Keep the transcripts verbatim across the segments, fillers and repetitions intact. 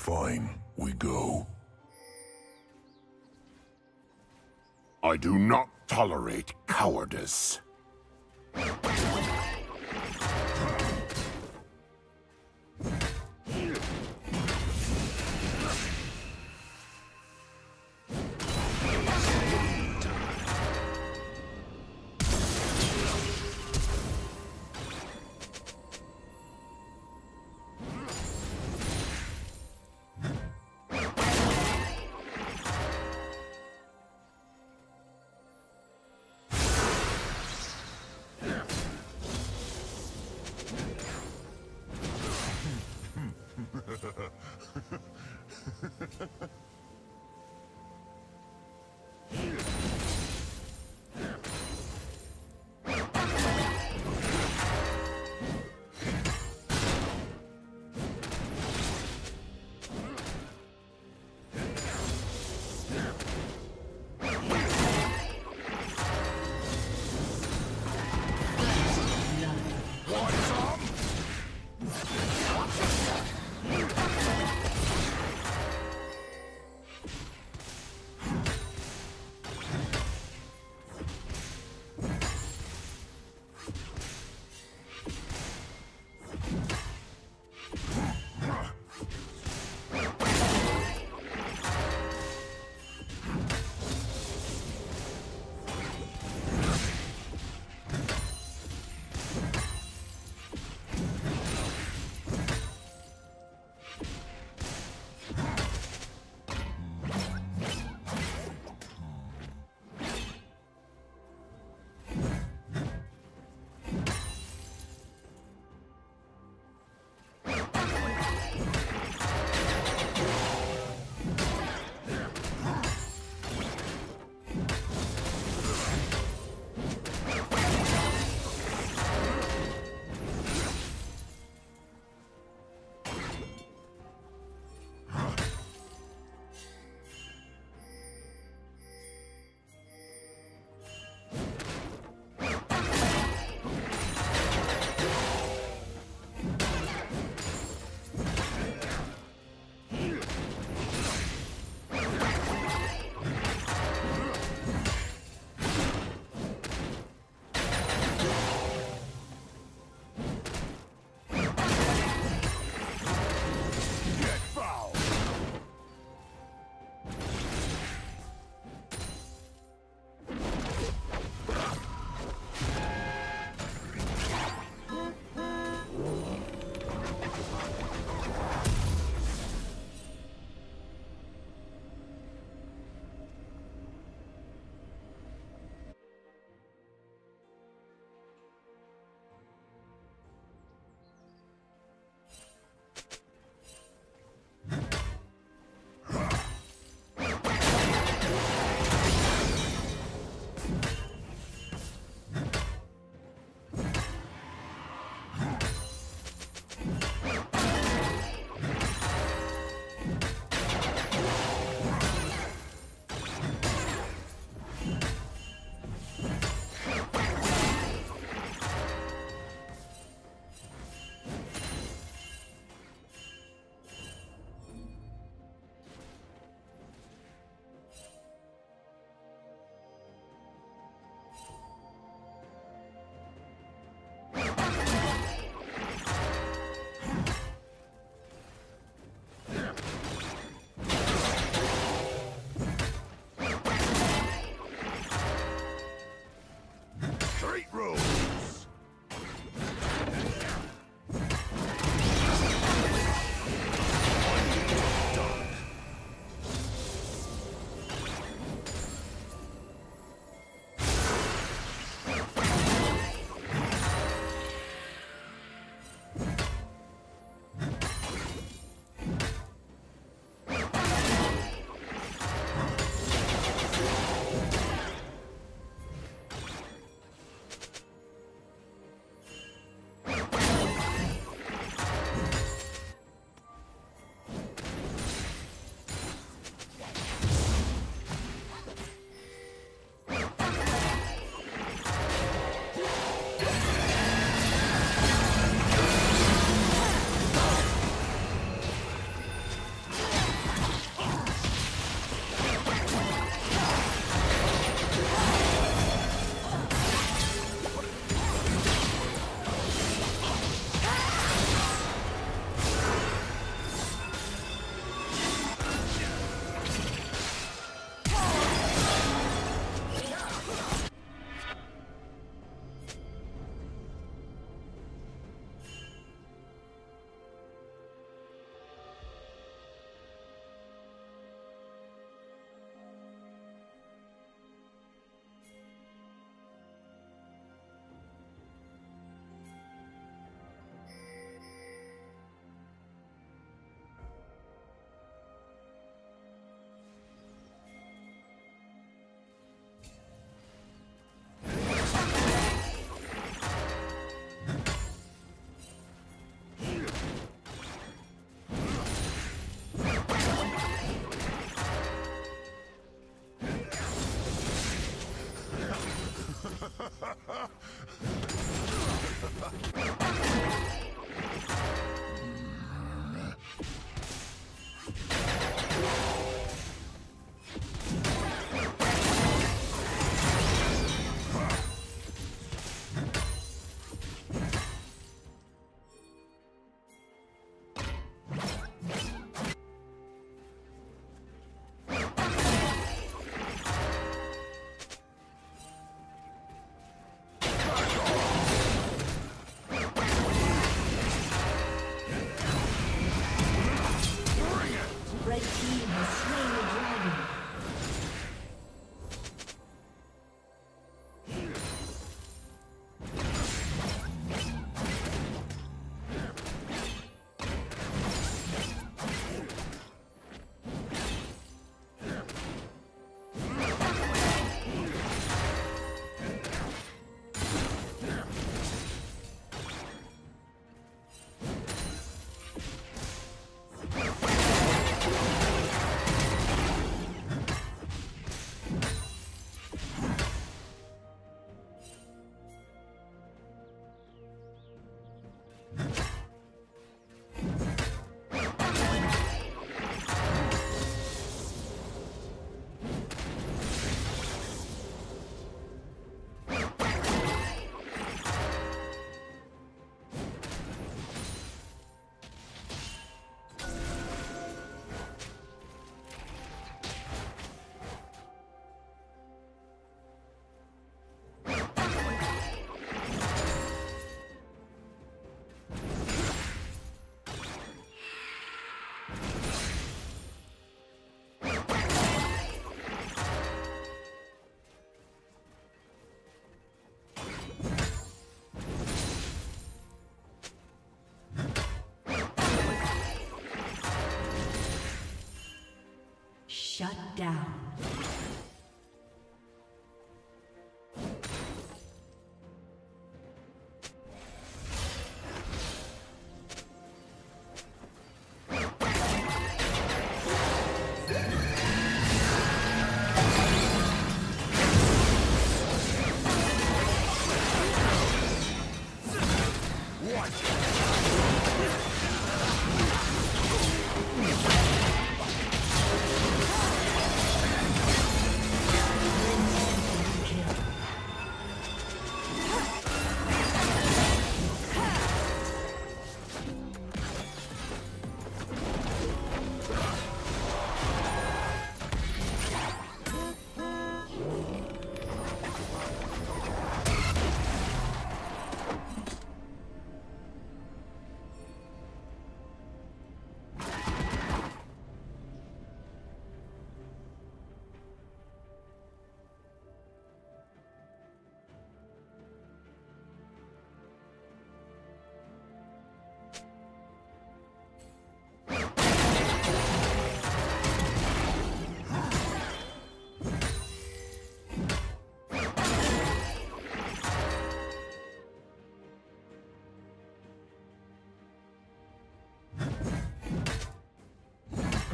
Fine, we go. I do not tolerate cowardice. Yeah. Shut down.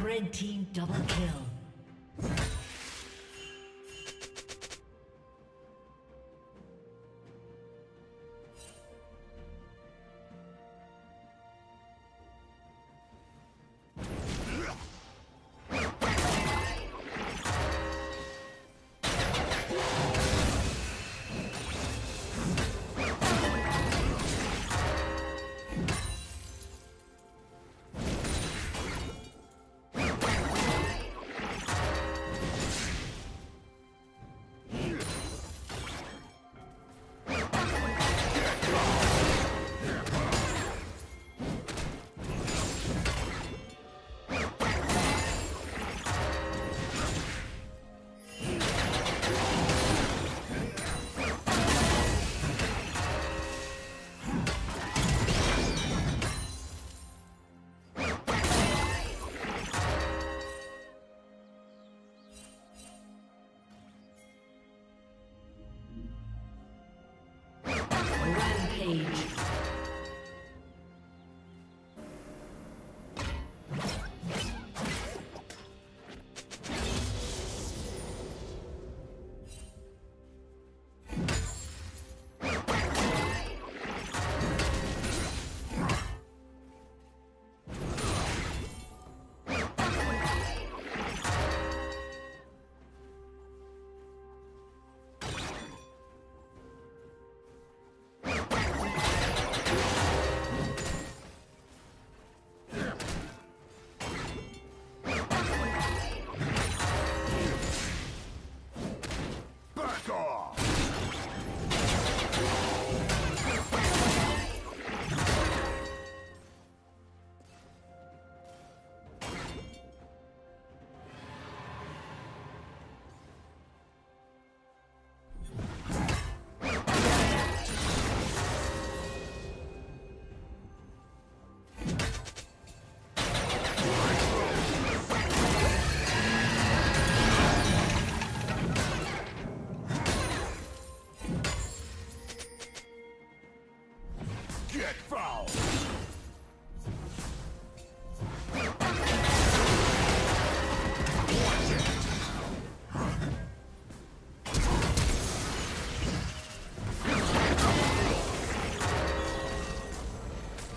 Red team double kill.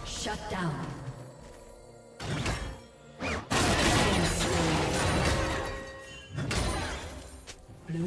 Shut down. Blue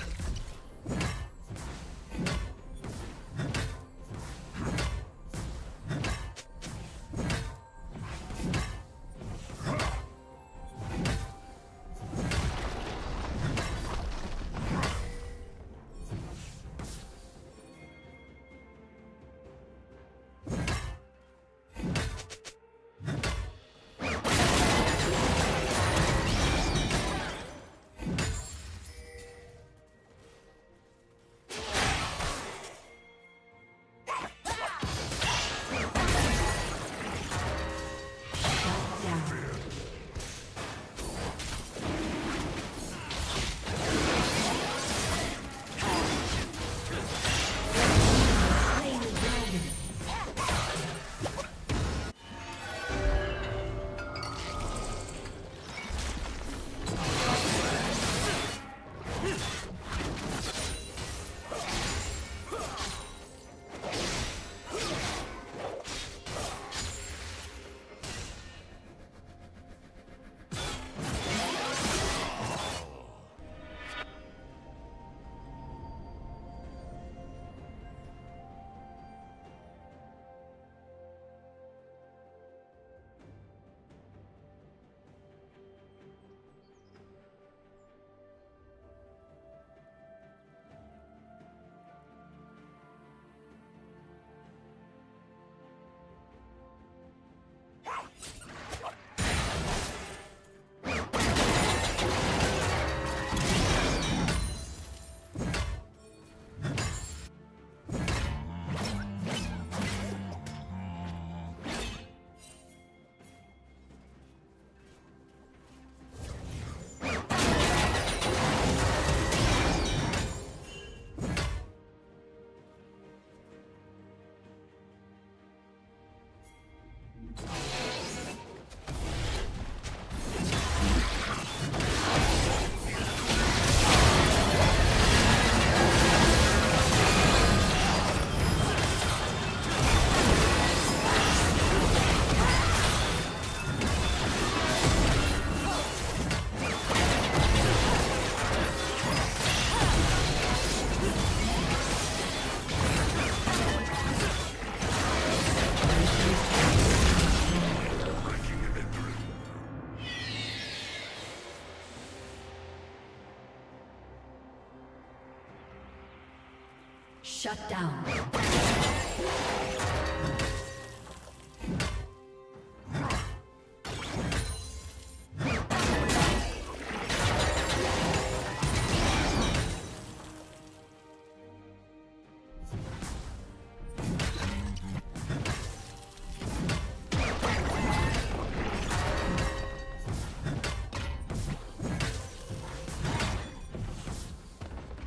Shut down.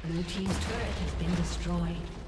Blue team's turret has been destroyed.